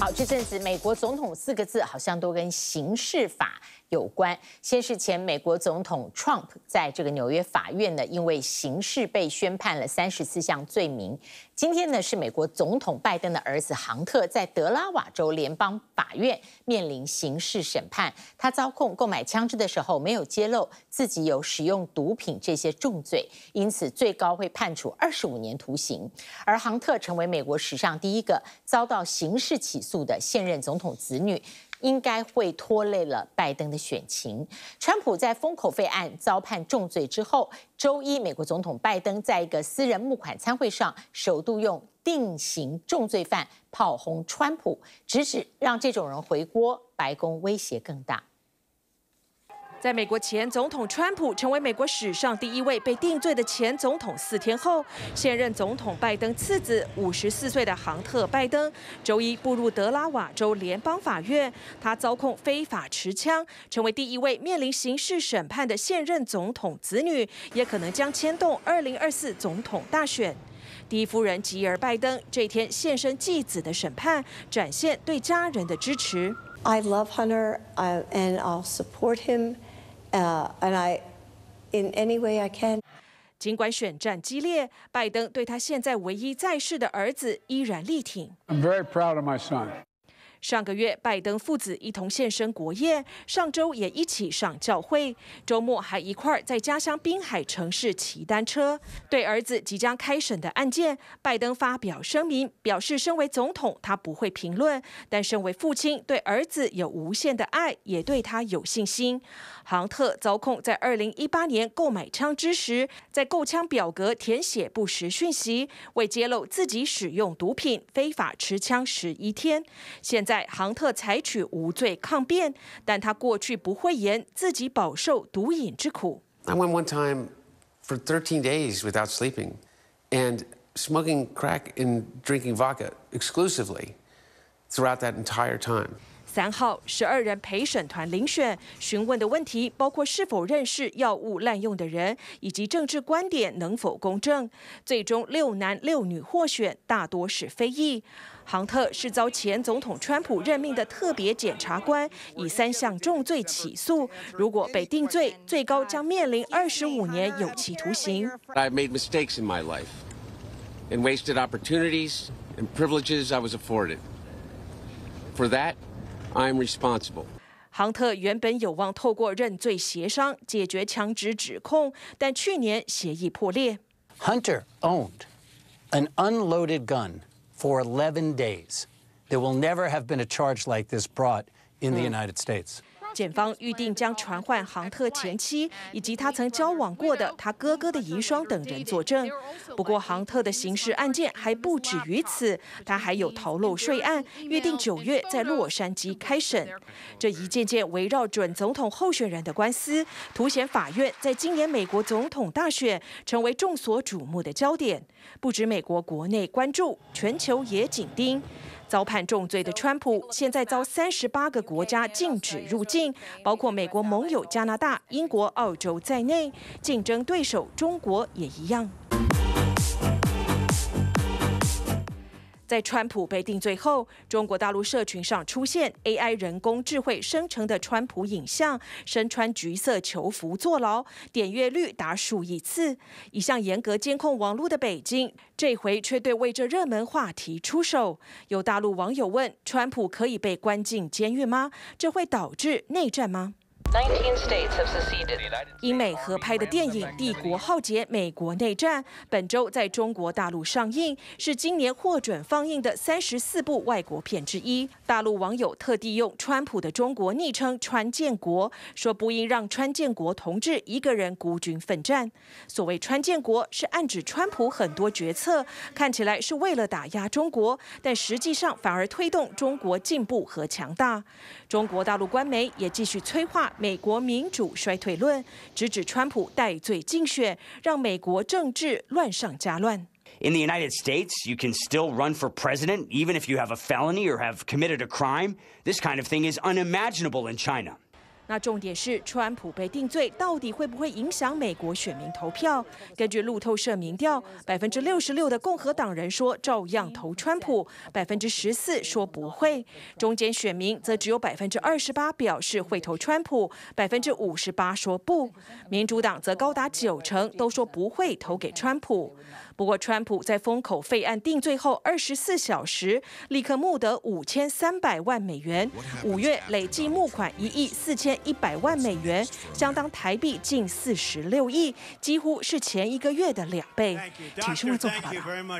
好，这阵子美国总统四个字好像都跟刑事法有关。先是前美国总统 Trump 在这个纽约法院呢，因为刑事被宣判了34项罪名。今天呢，是美国总统拜登的儿子杭特在德拉瓦州联邦法院面临刑事审判，他遭控购买枪支的时候没有揭露自己有使用毒品这些重罪，因此最高会判处25年徒刑。而杭特成为美国史上第一个遭到刑事起诉的现任总统子女。 应该会拖累了拜登的选情。川普在封口费案遭判重罪之后，周一美国总统拜登在一个私人募款餐会上，首度用定型重罪犯炮轰川普，直指让这种人回锅，白宫威胁更大。 在美国前总统川普成为美国史上第一位被定罪的前总统4天后，现任总统拜登次子54岁的杭特·拜登周一步入德拉瓦州联邦法院，他遭控非法持枪，成为第一位面临刑事审判的现任总统子女，也可能将牵动2024总统大选。 第一夫人吉尔·拜登这天现身继子的审判，展现对家人的支持。I love Hunter, and I'll support him, and I, in any way I can. 尽管选战激烈，拜登对他现在唯一在世的儿子依然力挺。I'm very proud of my son. 上个月，拜登父子一同现身国宴，上周也一起上教会，周末还一块在家乡滨海城市骑单车。对儿子即将开审的案件，拜登发表声明，表示身为总统他不会评论，但身为父亲对儿子有无限的爱，也对他有信心。杭特遭控在2018年购买枪支时，在购枪表格填写不实讯息，未揭露自己使用毒品、非法持枪11天。现在 杭特采取无罪抗辩，但他过去不讳言自己饱受毒瘾之苦。I went one time for 13 days without sleeping, and smoking crack and drinking vodka exclusively throughout that entire time. 3号，12人陪审团遴选，询问的问题包括是否认识药物滥用的人，以及政治观点能否公正。最终6男6女获选，大多是非裔。杭特是遭前总统川普任命的特别检察官，以3项重罪起诉。如果被定罪，最高将面临25年有期徒刑。I've made mistakes in my life, and wasted opportunities and privileges I was afforded. For that. I'm responsible. 杭特原本有望透过认罪协商解决枪支指控，但去年协议破裂。Hunter owned an unloaded gun for 11 days. There will never have been a charge like this brought in the United States. 检方预定将传唤杭特前妻以及他曾交往过的他哥哥的遗孀等人作证。不过，杭特的刑事案件还不止于此，他还有逃漏税案，预定9月在洛杉矶开审。这一件件围绕准总统候选人的官司，凸显法院在今年美国总统大选成为众所瞩目的焦点。不止美国国内关注，全球也紧盯。 遭判重罪的川普，现在遭38个国家禁止入境，包括美国盟友加拿大、英国、澳洲在内，竞争对手中国也一样。 在川普被定罪后，中国大陆社群上出现 AI 人工智慧生成的川普影像，身穿橘色囚服坐牢，点阅率达数亿次。一向严格监控网络的北京，这回却对为这热门话题出手。有大陆网友问：川普可以被关进监狱吗？这会导致内战吗？ 英美合拍的电影《帝国浩劫：美国内战》本周在中国大陆上映，是今年获准放映的34部外国片之一。大陆网友特地用川普的中国昵称“川建国”，说不应让川建国同志一个人孤军奋战。所谓“川建国”是暗指川普很多决策看起来是为了打压中国，但实际上反而推动中国进步和强大。中国大陆官媒也继续催化 美国民主衰退论，直指川普戴罪竞选，让美国政治乱上加乱。In the United States, you can still run for president even if you have a felony or have committed a crime. This kind of thing is unimaginable in China. 那重点是，川普被定罪到底会不会影响美国选民投票？根据路透社民调，66%的共和党人说照样投川普，14%说不会。中间选民则只有28%表示会投川普，58%说不。民主党则高达90%都说不会投给川普。不过，川普在封口费案定罪后24小时，立刻募得5300万美元，5月累计募款14100万美元，相当台币近46亿，几乎是前一个月的2倍。体育新闻综合报道。